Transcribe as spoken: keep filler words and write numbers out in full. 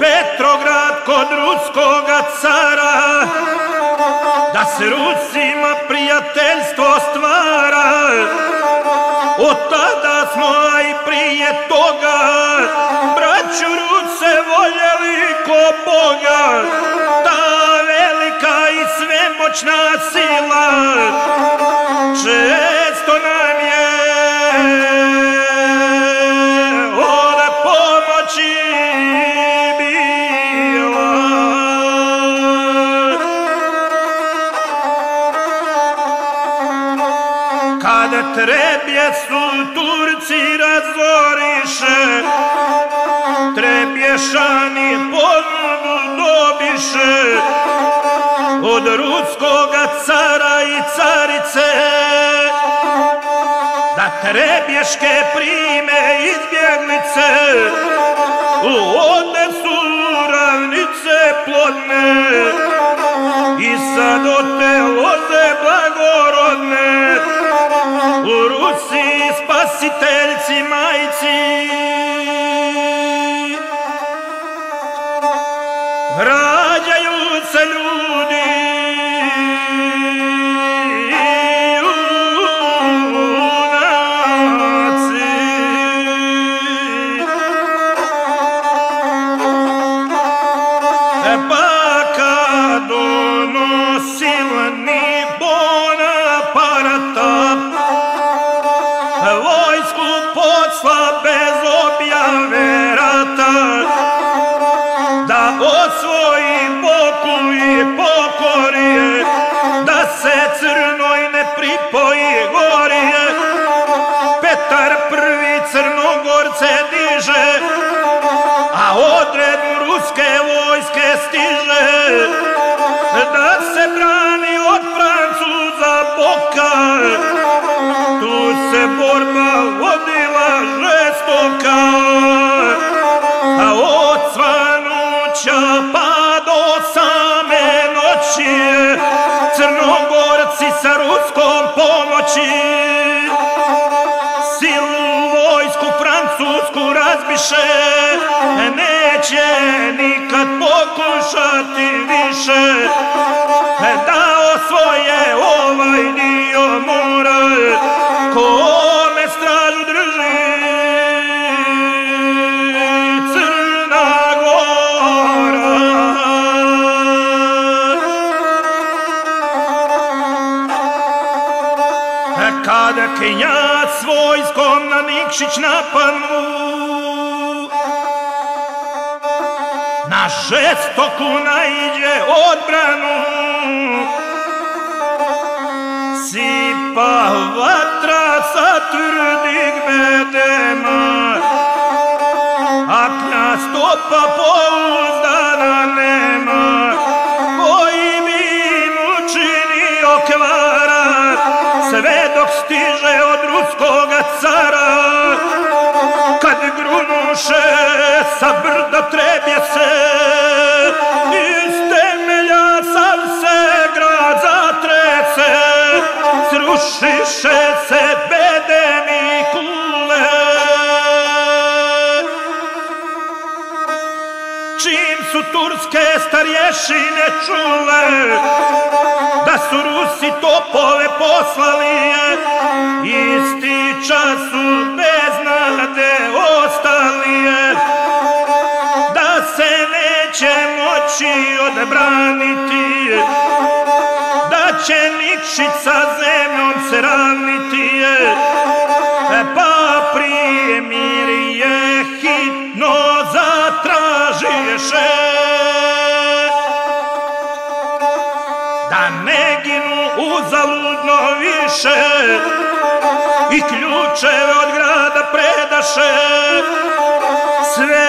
Petrograd kod ruskoga cara, da se Rusima prijateljstvo stvara. Od tada smo, a i prije toga, braću Ruse voljeli ko Boga. Ta velika i svemoćna sila često nam je od pomoći bila. Kada Trebje su Turci razoriše, Trebješani ponudu dobiše od ruskoga cara i carice, da Trebješke prime izbjeglice u odnesu ravnice plodne i sad od te loze blagorodne u Rusi spasiteljci majci rađaju se ljudi u naciji. Pa kad ono silni Bonaparata vojsku posla bez objave rata, da osvoji Boku i pokorije, da se Crnoj ne pripoji gorije. Petar Prvi Crnogorce diže, a odred ruske vojske stiže, da se brani od Francuza Boka. Tu se borba vodila žestoka, a od svanuća pa do same noći Crnogorci sa ruskom pomoći silu vojsku francusku razbiše. Neće nikad pokušati više da osvoje ovaj dio mora kome stražu drži Crna Gora. Kada knjaz s vojskom na Nikšić napadnu, na žestoku naiđe odbranu, sipa vatra sa tvrdih bedema, a knjaz topa pouzdana nema, koji bi im učinio kvara, sve dok stiže od ruskoga cara. Kad grunuše sa brda Trebjese, iz temelja sam se grad zatrese, srušiše se bedem i kule. Čim su turske starješine čule da su Rusi topove poslali, isti čas su bez nade ostali, da se neće moći odbraniti, da će Nikšić sa zemljom se ravniti. Pa primirje hitno zatražiše, da ne ginu uzaludno više i ključeve od grada predaše. Sve